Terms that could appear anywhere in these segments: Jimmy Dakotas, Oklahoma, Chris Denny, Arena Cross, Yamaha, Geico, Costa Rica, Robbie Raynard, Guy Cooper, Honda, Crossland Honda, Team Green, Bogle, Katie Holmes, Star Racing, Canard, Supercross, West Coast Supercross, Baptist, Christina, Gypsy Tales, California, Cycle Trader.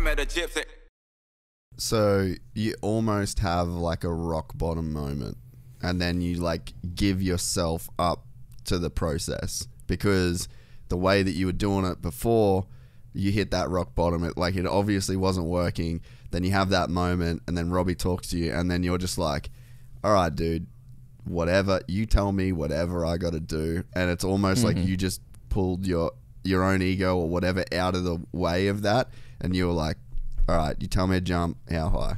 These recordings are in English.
met a gypsy. So you almost have like a rock bottom moment, and then you like give yourself up to the process, because the way that you were doing it before, you hit that rock bottom. It like it obviously wasn't working. Then you have that moment, and then Robbie talks to you, and then you're just like, all right, dude, whatever you tell me, whatever I got to do. And it's almost like you just pulled your own ego or whatever out of the way of that, and you were like, all right, you tell me to jump how high.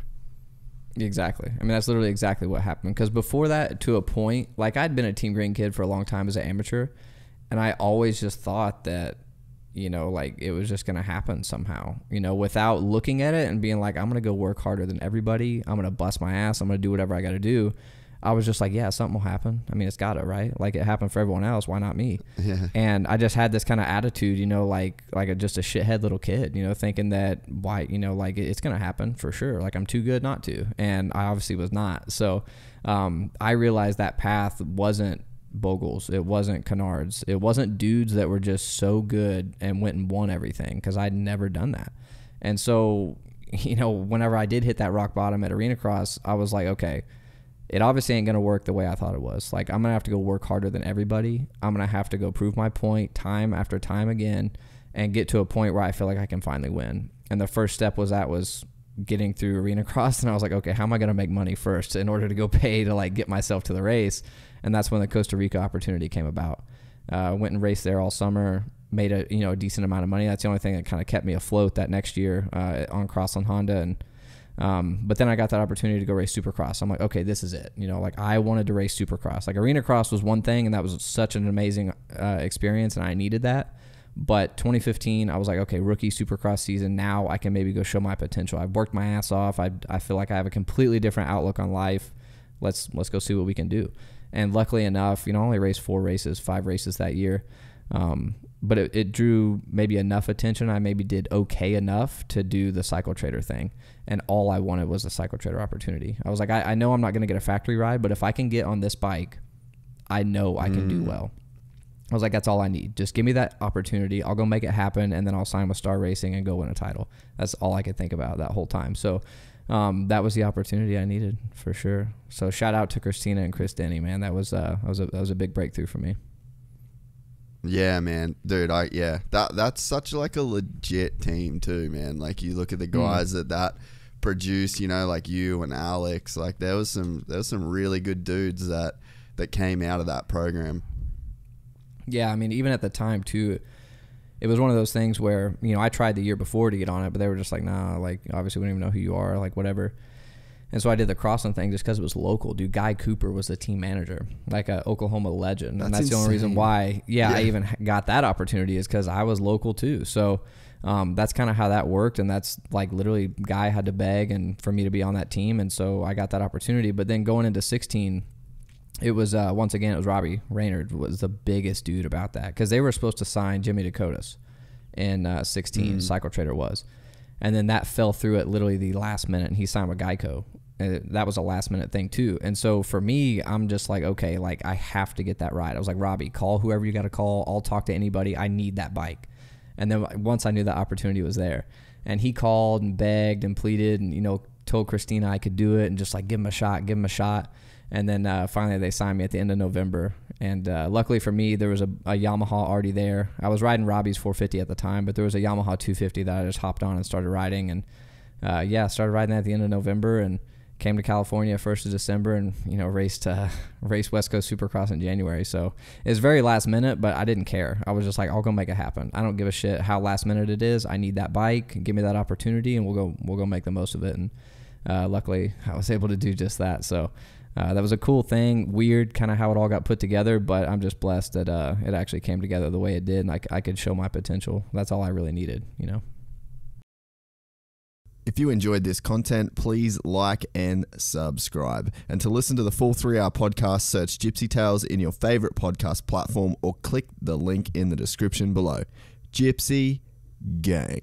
Exactly. I mean, that's literally exactly what happened. Because before that, to a point, like I'd been a Team Green kid for a long time as an amateur, and I always just thought that, you know, like it was just going to happen somehow, you know, without looking at it and being like, I'm going to go work harder than everybody. I'm going to bust my ass. I'm going to do whatever I got to do. I was just like, yeah, something will happen. I mean, it's got to, right? Like it happened for everyone else. Why not me? Yeah. And I just had this kind of attitude, you know, like just a shithead little kid, you know, thinking that why, you know, like it's going to happen for sure. Like I'm too good not to. And I obviously was not. So I realized that path wasn't Bogle's. It wasn't Canard's. It wasn't dudes that were just so good and went and won everything, because I'd never done that. And so, you know, whenever I did hit that rock bottom at Arena Cross, I was like, okay, it obviously ain't going to work the way I thought it was. Like, I'm going to have to go work harder than everybody. I'm going to have to go prove my point time after time again and get to a point where I feel like I can finally win. And the first step was that was getting through Arena Cross. And I was like, okay, how am I going to make money first in order to go pay to, like, get myself to the race? And that's when the Costa Rica opportunity came about. Went and raced there all summer, made a, you know, a decent amount of money. That's the only thing that kind of kept me afloat that next year on Crossland Honda. And but then I got that opportunity to go race Supercross. I'm like, okay, this is it. You know, like I wanted to race Supercross. Like Arena Cross was one thing, and that was such an amazing experience, and I needed that. But 2015, I was like, okay, rookie Supercross season. Now I can maybe go show my potential. I've worked my ass off. I feel like I have a completely different outlook on life. Let's go see what we can do. And luckily enough, you know, I only raced 5 races that year. But it drew maybe enough attention. I maybe did okay enough to do the Cycle Trader thing. And all I wanted was the Cycle Trader opportunity. I was like, I know I'm not going to get a factory ride, but if I can get on this bike, I know I can do well. I was like, that's all I need. Just give me that opportunity. I'll go make it happen. And then I'll sign with Star Racing and go win a title. That's all I could think about that whole time. So that was the opportunity I needed for sure. So shout out to Christina and Chris Denny, man. That was a big breakthrough for me. Yeah, man, dude. That's such like a legit team too, man. Like you look at the guys that produce, you know, like you and Alex. Like there was some really good dudes that came out of that program. Yeah, I mean, even at the time too, it was one of those things where, you know, I tried the year before to get on it, but they were just like, nah, like obviously we don't even know who you are, like whatever. And so I did the Crossland thing just because it was local. Dude, Guy Cooper was the team manager, like an Oklahoma legend. And that's the only reason why, yeah, I even got that opportunity is because I was local too. So that's kind of how that worked. And that's like literally Guy had to beg and for me to be on that team. And so I got that opportunity. But then going into 16, it was, once again, it was Robbie Raynard was the biggest dude about that. Because they were supposed to sign Jimmy Dakotas in 16, Cycle Trader was. And then that fell through at literally the last minute, and he signed with Geico. That was a last minute thing too. And so for me, I'm just like, okay, like I have to get that ride. I was like, Robbie, call whoever you got to call. I'll talk to anybody. I need that bike. And then once I knew the opportunity was there, and he called and begged and pleaded and, you know, told Christina I could do it and just like, give him a shot. And then finally they signed me at the end of November. And luckily for me, there was a Yamaha already there. I was riding Robbie's 450 at the time, but there was a Yamaha 250 that I just hopped on and started riding. And yeah, started riding that at the end of November and came to California 1st of December and, you know, raced West Coast Supercross in January. So it was very last minute, but I didn't care. I was just like, I'll go make it happen. I don't give a shit how last minute it is. I need that bike. Give me that opportunity and we'll go make the most of it. And luckily I was able to do just that. So that was a cool thing, weird kind of how it all got put together, but I'm just blessed that it actually came together the way it did and I could show my potential. That's all I really needed, you know. If you enjoyed this content, please like and subscribe. And to listen to the full 3-hour podcast, search Gypsy Tales in your favorite podcast platform or click the link in the description below. Gypsy Gang.